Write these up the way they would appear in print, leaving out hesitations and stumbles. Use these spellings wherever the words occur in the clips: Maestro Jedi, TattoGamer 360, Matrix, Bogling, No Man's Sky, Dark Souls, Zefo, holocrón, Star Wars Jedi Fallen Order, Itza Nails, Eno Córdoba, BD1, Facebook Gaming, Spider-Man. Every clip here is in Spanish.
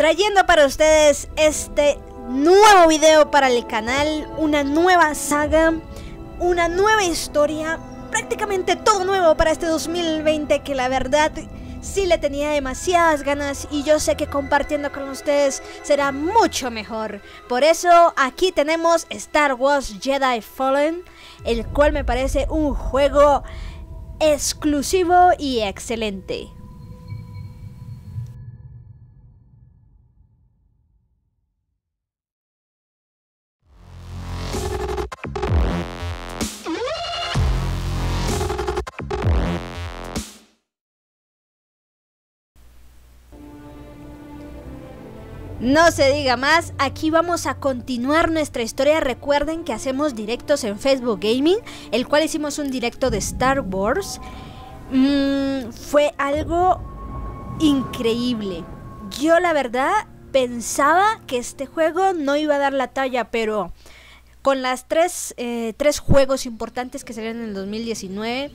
trayendo para ustedes este nuevo video para el canal, una nueva saga, una nueva historia, prácticamente todo nuevo para este 2020 que la verdad sí le tenía demasiadas ganas y yo sé que compartiendo con ustedes será mucho mejor. Por eso aquí tenemos Star Wars Jedi Fallen, el cual me parece un juego exclusivo y excelente. No se diga más, aquí vamos a continuar nuestra historia. Recuerden que hacemos directos en Facebook Gaming, el cual hicimos un directo de Star Wars. Fue algo increíble. Yo la verdad pensaba que este juego no iba a dar la talla, pero con las tres juegos importantes que salieron en el 2019...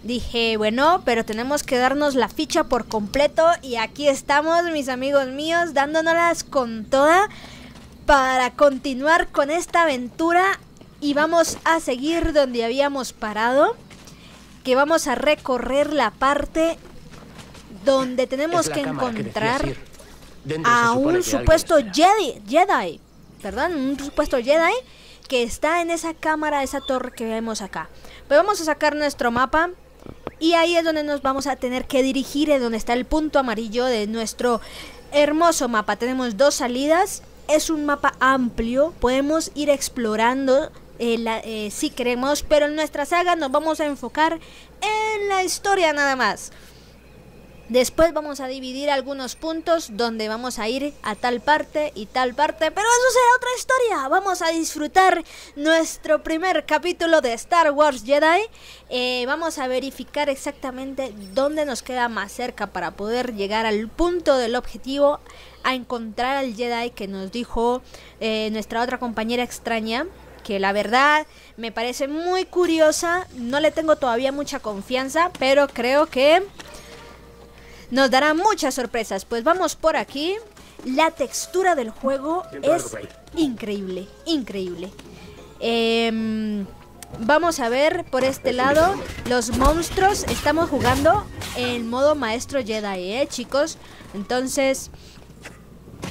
dije, bueno, pero tenemos que darnos la ficha por completo. Y aquí estamos, mis amigos míos, dándonoslas con toda para continuar con esta aventura. Y vamos a seguir donde habíamos parado, que vamos a recorrer la parte donde tenemos que encontrar a un supuesto Jedi. Perdón, un supuesto Jedi que está en esa cámara, esa torre que vemos acá. Pero vamos a sacar nuestro mapa y ahí es donde nos vamos a tener que dirigir, es donde está el punto amarillo de nuestro hermoso mapa. Tenemos dos salidas, es un mapa amplio, podemos ir explorando si queremos, pero en nuestra saga nos vamos a enfocar en la historia nada más. Después vamos a dividir algunos puntos donde vamos a ir a tal parte, pero eso será otra historia. Vamos a disfrutar nuestro primer capítulo de Star Wars Jedi. Vamos a verificar exactamente dónde nos queda más cerca para poder llegar al punto del objetivo, a encontrar al Jedi que nos dijo nuestra otra compañera extraña, que la verdad me parece muy curiosa. No le tengo todavía mucha confianza, pero creo que nos dará muchas sorpresas. Pues vamos por aquí. La textura del juego es increíble, increíble. Vamos a ver por este lado los monstruos. Estamos jugando en modo Maestro Jedi, chicos. Entonces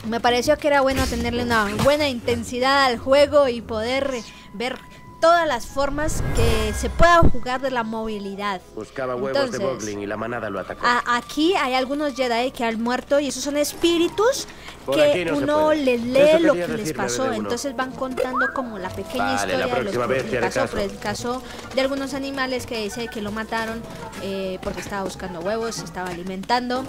me pareció que era bueno tenerle una buena intensidad al juego y poder ver todas las formas que se pueda jugar de la movilidad. Buscaba huevos. Entonces, de Bogling y la manada lo atacó. Aquí hay algunos Jedi que han muerto y esos son espíritus por que no uno les lee lo que les pasó. Entonces van contando como la pequeña historia la de lo que pasó. Por el caso de algunos animales que dice que lo mataron porque estaba buscando huevos, se estaba alimentando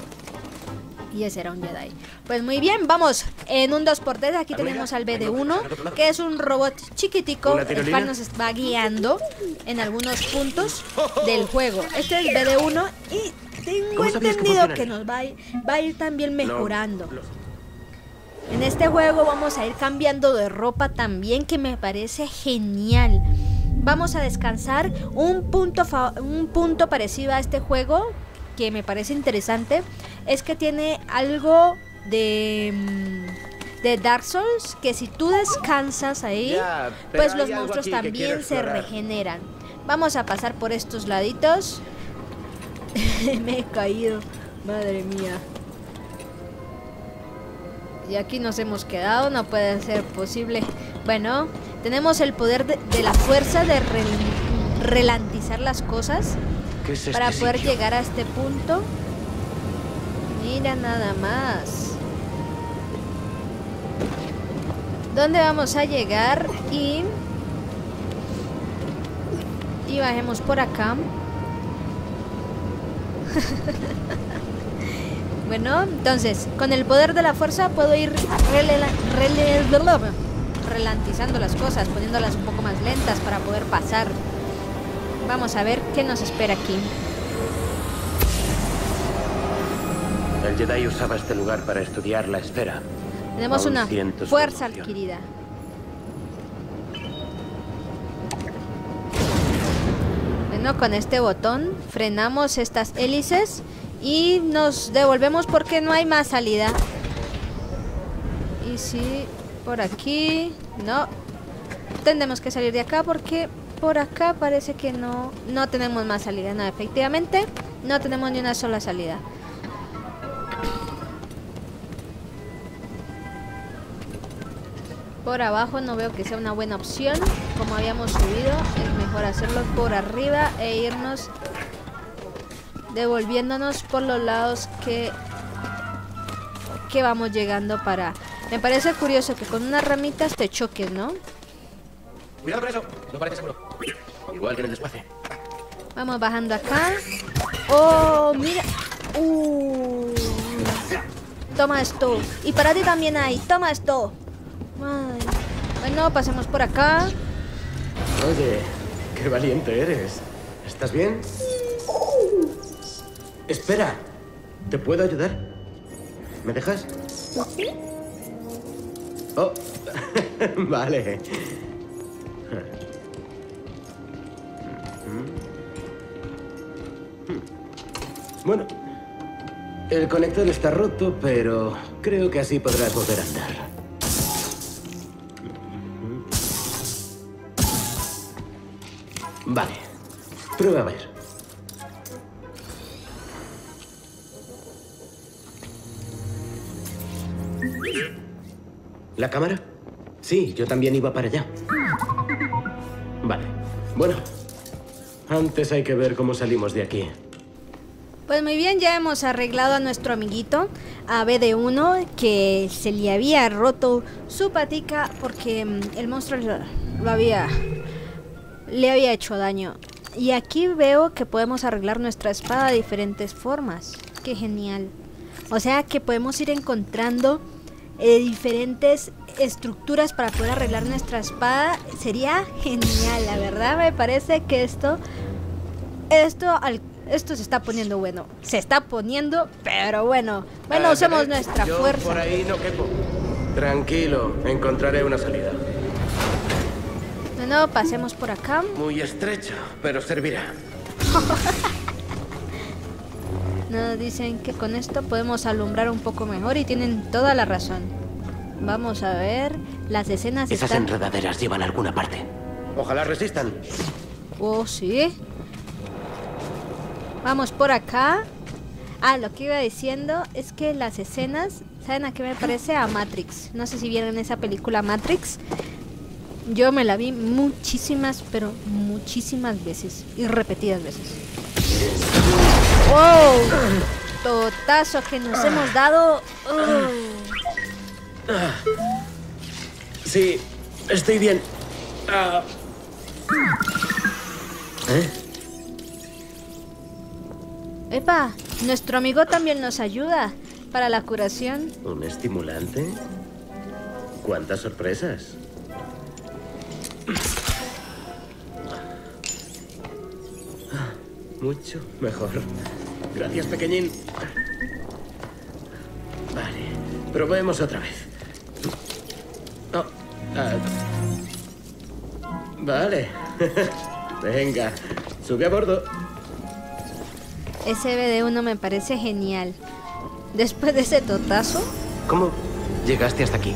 y ese era un Jedi. Pues muy bien, vamos en un 2x3. Aquí tenemos al BD1, que es un robot chiquitico, el cual nos va guiando en algunos puntos del juego. Este es el BD1 y tengo entendido que nos va a ir también mejorando. En este juego vamos a ir cambiando de ropa también, que me parece genial. Vamos a descansar un punto parecido a este juego, que me parece interesante, es que tiene algo de Dark Souls, que si tú descansas ahí, pues los monstruos también se regeneran. Vamos a pasar por estos laditos. Me he caído, madre mía. Y aquí nos hemos quedado, no puede ser posible. Bueno, tenemos el poder de la fuerza de ralentizar las cosas para poder llegar a este punto. Mira nada más dónde vamos a llegar. Y bajemos por acá. Bueno, entonces con el poder de la fuerza puedo ir ralentizando las cosas, poniéndolas un poco más lentas para poder pasar. Vamos a ver qué nos espera aquí. El Jedi usaba este lugar para estudiar la esfera. Tenemos una fuerza adquirida. Bueno, con este botón frenamos estas hélices y nos devolvemos porque no hay más salida. Y si por aquí... No. Tendremos que salir de acá porque por acá parece que no tenemos más salida. No, efectivamente no tenemos ni una sola salida. Por abajo no veo que sea una buena opción. Como habíamos subido, es mejor hacerlo por arriba e irnos devolviéndonos por los lados que vamos llegando para... Me parece curioso que con unas ramitas te choques, ¿no? Cuidado con eso, no parece seguro. Igual que en el desguace. Vamos bajando acá. ¡Oh, mira! Toma esto. Y para ti también hay, toma esto. Ay. Bueno, pasemos por acá. Oye, qué valiente eres. ¿Estás bien? Espera, ¿te puedo ayudar? ¿Me dejas? Oh, vale. Bueno, el conector está roto, pero creo que así podrás volver a andar. Vale, prueba a ver. ¿La cámara? Sí, yo también iba para allá. Vale, bueno, antes hay que ver cómo salimos de aquí. Pues muy bien, ya hemos arreglado a nuestro amiguito, a BD1, que se le había roto su patica porque el monstruo le había hecho daño. Y aquí veo que podemos arreglar nuestra espada de diferentes formas. ¡Qué genial! O sea que podemos ir encontrando diferentes estructuras para poder arreglar nuestra espada. Sería genial, la verdad. Me parece que esto se está poniendo bueno. Se está poniendo, pero bueno. Bueno, usemos nuestra fuerza. Por ahí no quepo. Tranquilo, encontraré una salida. No, pasemos por acá. Muy estrecho, pero servirá. Nos dicen que con esto podemos alumbrar un poco mejor y tienen toda la razón. Vamos a ver. Las escenas están... Esas enredaderas llevan a alguna parte. Ojalá resistan. Oh, sí. Vamos por acá. Ah, lo que iba diciendo es que las escenas, ¿saben a qué me parece? A Matrix. No sé si vieron esa película Matrix. Yo me la vi muchísimas, pero muchísimas veces. Y repetidas veces. ¡Wow! Totazo que nos hemos dado. Oh. Sí, estoy bien. ¿Eh? ¡Epa! Nuestro amigo también nos ayuda para la curación. ¿Un estimulante? ¿Cuántas sorpresas? Mucho mejor. Gracias, pequeñín. Vale, probemos otra vez. Oh, vale. Venga, sube a bordo. Ese BD1 me parece genial. Después de ese totazo... ¿Cómo llegaste hasta aquí?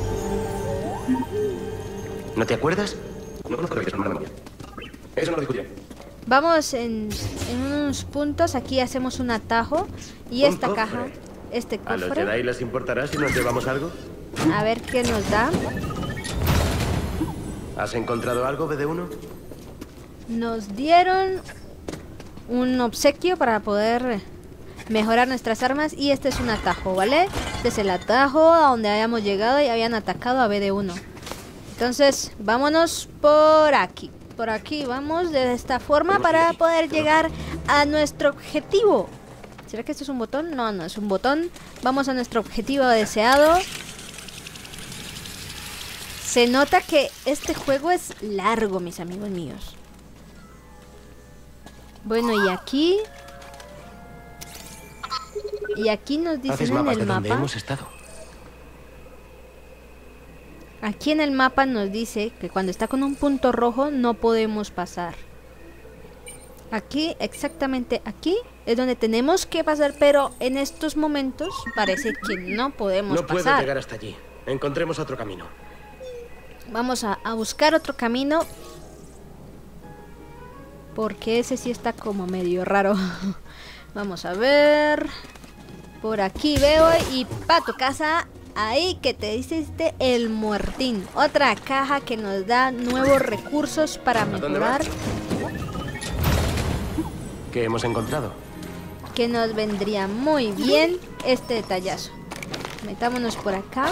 ¿No te acuerdas? No conozco la memoria. Eso no lo discutiré. Vamos en unos puntos. Aquí hacemos un atajo. Y esta caja... Este cofre. ¿A los Jedi les importará si nos llevamos algo? A ver qué nos da. ¿Has encontrado algo, BD1? Nos dieron... un obsequio para poder mejorar nuestras armas. Y este es un atajo, ¿vale? Este es el atajo a donde habíamos llegado y habían atacado a BD1. Entonces, vámonos por aquí. Por aquí vamos de esta forma para poder llegar a nuestro objetivo. ¿Será que esto es un botón? No, no es un botón. Vamos a nuestro objetivo deseado. Se nota que este juego es largo, mis amigos míos. Bueno, y aquí... Y aquí nos dicen en el mapa... Hemos estado. Aquí en el mapa nos dice que cuando está con un punto rojo no podemos pasar. Aquí, exactamente aquí, es donde tenemos que pasar, pero en estos momentos parece que no podemos pasar. No puedo llegar hasta allí. Encontremos otro camino. Vamos a buscar otro camino. Porque ese sí está como medio raro. Vamos a ver. Por aquí veo y pa' tu casa. Ahí que te hiciste el muertín. Otra caja que nos da nuevos recursos para mejorar. ¿Qué hemos encontrado? Que nos vendría muy bien este detallazo. Metámonos por acá.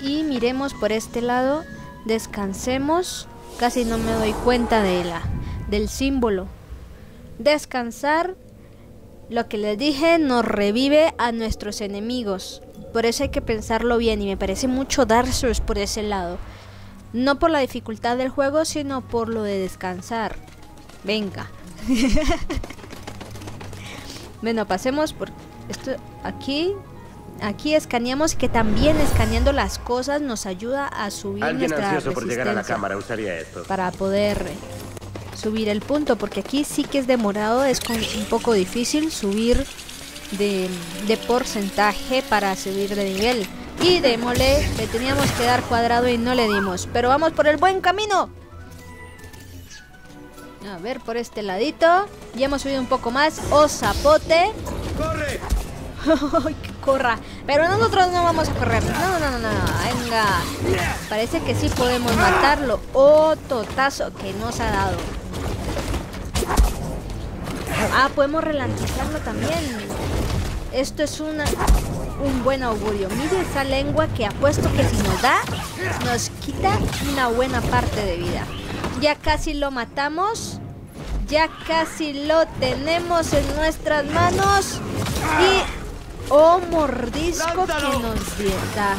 Y miremos por este lado. Descansemos. Casi no me doy cuenta de del símbolo. Descansar. Lo que les dije nos revive a nuestros enemigos. Por eso hay que pensarlo bien. Y me parece mucho Dark Souls por ese lado. No por la dificultad del juego, sino por lo de descansar. Venga. Bueno, pasemos por esto aquí. Aquí escaneamos, que también escaneando las cosas nos ayuda a subir nuestra resistencia. Por llegar a la cámara, usaría esto. Para poder subir el punto, porque aquí sí que es demorado, es un poco difícil subir de porcentaje para subir de nivel. Y démosle, le teníamos que dar cuadrado y no le dimos, pero vamos por el buen camino. A ver, por este ladito, ya hemos subido un poco más. ¡Oh, zapote! ¡Corre! ¡Que corra! Pero nosotros no vamos a correr. No, no, no, no. Venga. Parece que sí podemos matarlo. ¡Oh, totazo que nos ha dado! Ah, podemos ralentizarlo también. Esto es un buen augurio. Mire esa lengua que apuesto que si nos da, nos quita una buena parte de vida. Ya casi lo matamos. Ya casi lo tenemos en nuestras manos. Y... ¡oh, mordisco que nos dieta!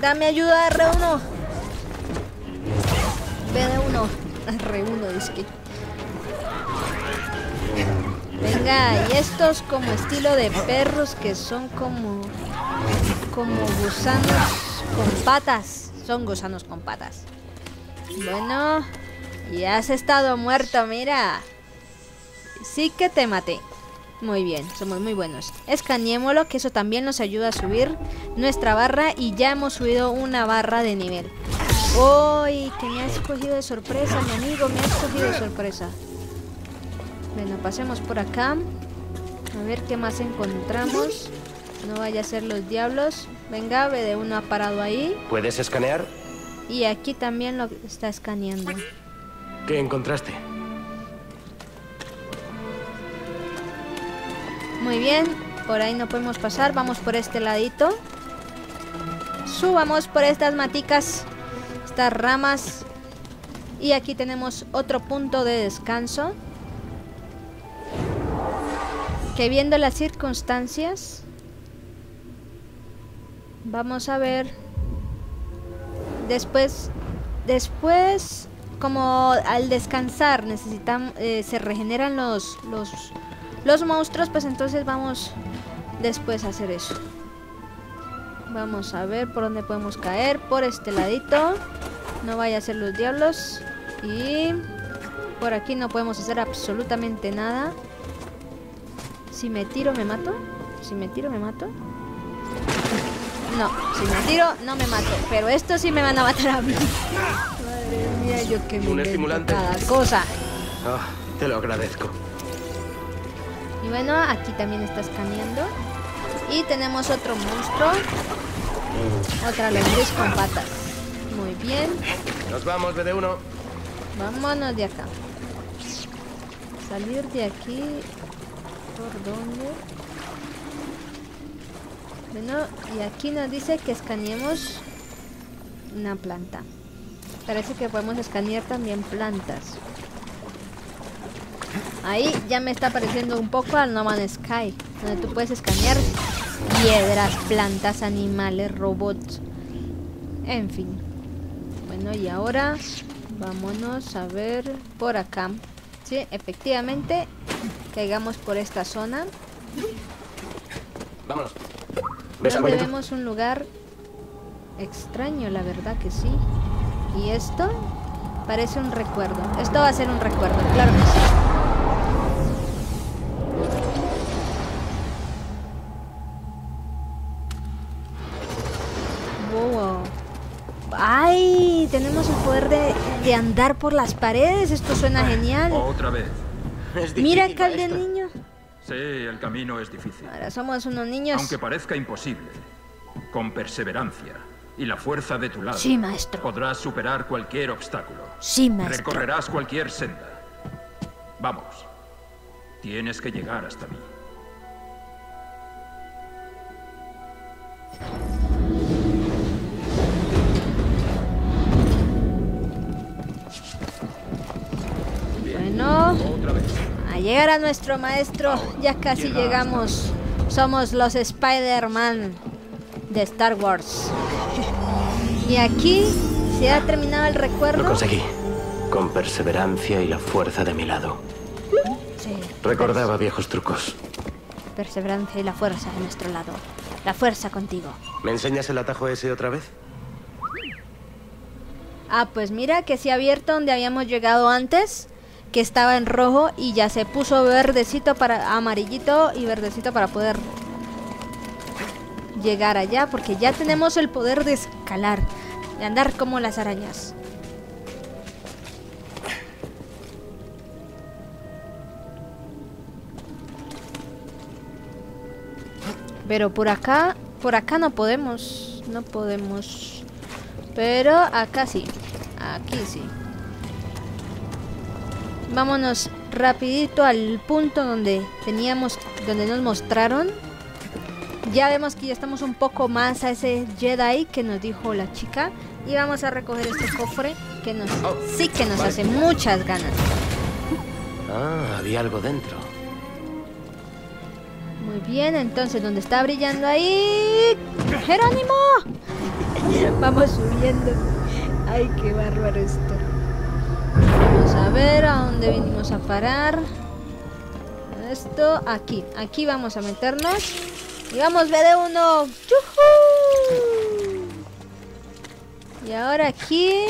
Dame ayuda, R1. BD1. R1, dice que... Venga, y estos como estilo de perros que son como gusanos con patas. Son gusanos con patas. Bueno, ya has estado muerto, mira. Sí que te maté. Muy bien, somos muy buenos. Escaneémoslo, que eso también nos ayuda a subir nuestra barra. Y ya hemos subido una barra de nivel. ¡Uy! Que me has cogido de sorpresa, mi amigo. Me has cogido de sorpresa. Bueno, pasemos por acá. A ver qué más encontramos. No vaya a ser los diablos. Venga, BD1 ha parado ahí. ¿Puedes escanear? Y aquí también lo está escaneando. ¿Qué encontraste? Muy bien, por ahí no podemos pasar. Vamos por este ladito. Subamos por estas maticas, estas ramas. Y aquí tenemos otro punto de descanso. Que viendo las circunstancias, vamos a ver... Después, como al descansar necesitamos, se regeneran los monstruos, pues entonces vamos después a hacer eso. Vamos a ver por dónde podemos caer. Por este ladito, no vaya a ser los diablos. Y por aquí no podemos hacer absolutamente nada. Si me tiro, me mato. Si me tiro, me mato. No, si me tiro, no me mato. Pero esto sí me van a matar a mí. Madre mía, yo que me invento cada cosa. Oh, te lo agradezco. Y bueno, aquí también está escaneando. Y tenemos otro monstruo. Otra lombriz con patas. Muy bien. Nos vamos, BD1. Vámonos de acá. Salir de aquí. ¿Por dónde? Bueno, y aquí nos dice que escaneemos una planta. Parece que podemos escanear también plantas. Ahí ya me está pareciendo un poco al No Man's Sky, donde tú puedes escanear piedras, plantas, animales, robots. En fin. Bueno, y ahora vámonos a ver por acá. Sí, efectivamente, caigamos por esta zona. Vámonos. Donde vemos un lugar extraño, la verdad que sí. Y esto parece un recuerdo. Esto va a ser un recuerdo, claro que sí. y tenemos el poder de andar por las paredes. Esto suena genial. Otra vez. Mira acá el de niño. Sí, el camino es difícil. Ahora somos unos niños. Aunque parezca imposible, con perseverancia y la fuerza de tu lado, sí, maestro, podrás superar cualquier obstáculo. Sí, maestro. Recorrerás cualquier senda. Vamos. Tienes que llegar hasta mí. Bueno, a llegar a nuestro maestro. Ya casi llegamos. Somos los Spider-Man de Star Wars. Y aquí se ha terminado el recuerdo. Lo conseguí. Con perseverancia y la fuerza de mi lado. Sí, recordaba viejos trucos. Perseverancia y la fuerza de nuestro lado. La fuerza contigo. ¿Me enseñas el atajo ese otra vez? Ah, pues mira que se ha abierto donde habíamos llegado antes, que estaba en rojo y ya se puso verdecito para amarillito y verdecito para poder llegar allá, porque ya tenemos el poder de escalar, de andar como las arañas. Pero por acá no podemos, pero acá sí, aquí sí. Vámonos rapidito al punto donde teníamos, donde nos mostraron. Ya vemos que ya estamos un poco más a ese Jedi que nos dijo la chica. Y vamos a recoger este cofre que nos, sí que nos hace muchas ganas. Ah, había algo dentro. Muy bien, entonces, donde está brillando ahí... ¡Jerónimo! Vamos subiendo. Ay, qué bárbaro esto. Vamos a ver a dónde venimos a parar. Esto, aquí. Aquí vamos a meternos. Y vamos, BD1. ¡Yujú! Y ahora aquí...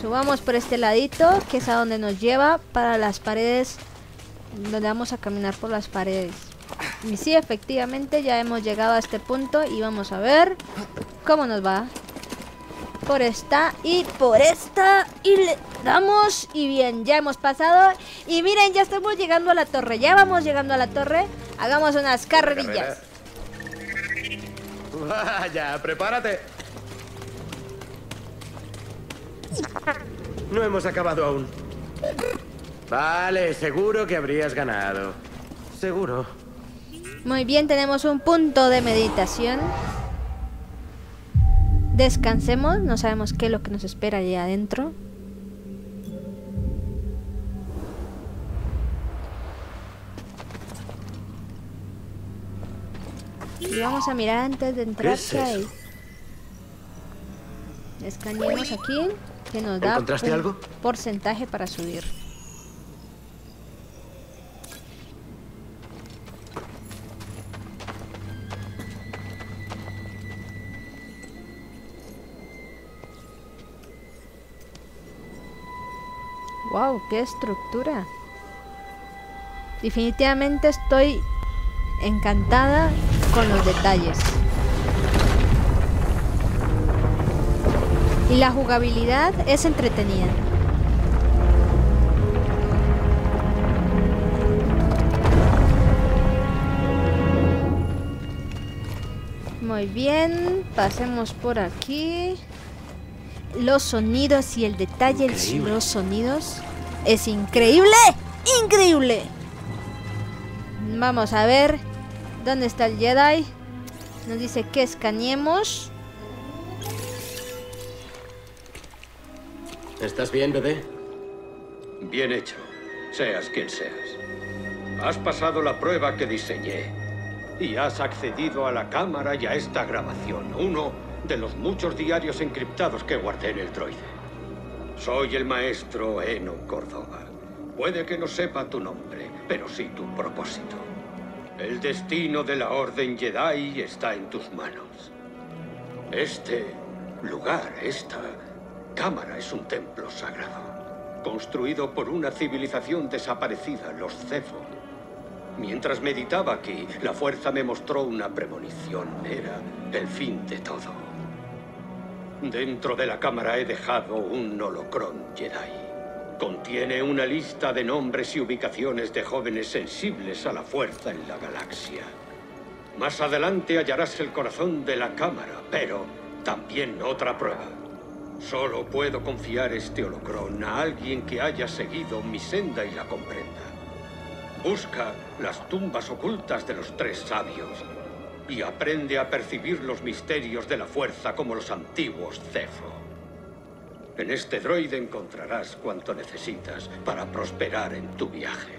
Subamos por este ladito, que es a donde nos lleva para las paredes... Donde vamos a caminar por las paredes. Y sí, efectivamente, ya hemos llegado a este punto y vamos a ver cómo nos va. Por esta y por esta y le damos y bien, ya hemos pasado. Y miren, ya estamos llegando a la torre, ya vamos llegando a la torre. Hagamos unas carrerillas. Vaya, prepárate. No hemos acabado aún. Vale, seguro que habrías ganado. Seguro. Muy bien, tenemos un punto de meditación. Descansemos, no sabemos qué es lo que nos espera allá adentro. Y vamos a mirar antes de entrar qué hay. Escaneemos aquí, que nos da un algo? Porcentaje para subir. Wow, qué estructura. Definitivamente estoy encantada con los detalles. Y la jugabilidad es entretenida. Muy bien, pasemos por aquí. Los sonidos y el detalle de los sonidos es increíble, increíble. Vamos a ver dónde está el Jedi. Nos dice que escaneemos. ¿Estás bien, bebé? Bien hecho, seas quien seas. Has pasado la prueba que diseñé y has accedido a la cámara y a esta grabación. Uno... de los muchos diarios encriptados que guardé en el droide. Soy el maestro Eno Córdoba. Puede que no sepa tu nombre, pero sí tu propósito. El destino de la Orden Jedi está en tus manos. Este lugar, esta cámara, es un templo sagrado, construido por una civilización desaparecida, los Zefo. Mientras meditaba aquí, la fuerza me mostró una premonición. Era el fin de todo. Dentro de la cámara he dejado un holocrón Jedi. Contiene una lista de nombres y ubicaciones de jóvenes sensibles a la fuerza en la galaxia. Más adelante hallarás el corazón de la cámara, pero también otra prueba. Solo puedo confiar este holocrón a alguien que haya seguido mi senda y la comprenda. Busca las tumbas ocultas de los tres sabios y aprende a percibir los misterios de la fuerza como los antiguos Zefo. En este droide encontrarás cuanto necesitas para prosperar en tu viaje.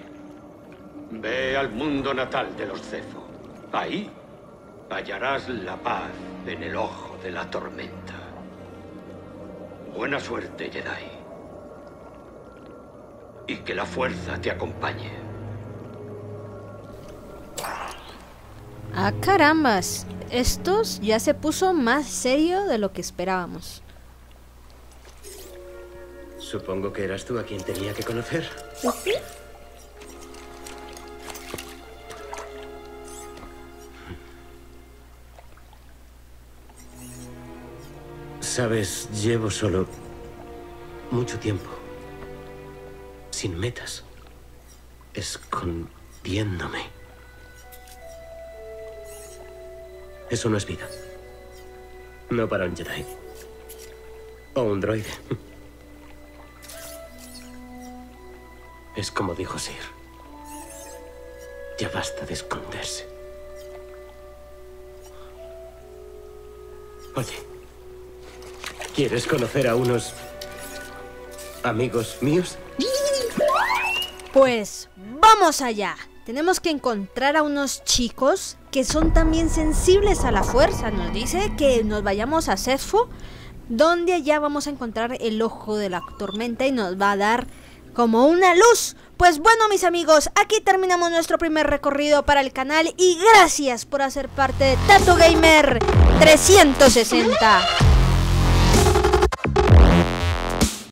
Ve al mundo natal de los Zefo. Ahí hallarás la paz en el ojo de la tormenta. Buena suerte, Jedi. Y que la fuerza te acompañe. ¡Ah, carambas! Estos ya se puso más serio de lo que esperábamos. Supongo que eras tú a quien tenía que conocer. ¿Sí? Sabes, llevo solo mucho tiempo, sin metas, escondiéndome. Eso no es vida. No para un Jedi. O un droide. Es como dijo Sir. Ya basta de esconderse. Oye, ¿quieres conocer a unos amigos míos? Pues vamos allá. Tenemos que encontrar a unos chicos que son también sensibles a la fuerza. Nos dice que nos vayamos a Zefo, donde allá vamos a encontrar el ojo de la tormenta y nos va a dar como una luz. Pues bueno, mis amigos, aquí terminamos nuestro primer recorrido para el canal y gracias por hacer parte de TattoGamer 360.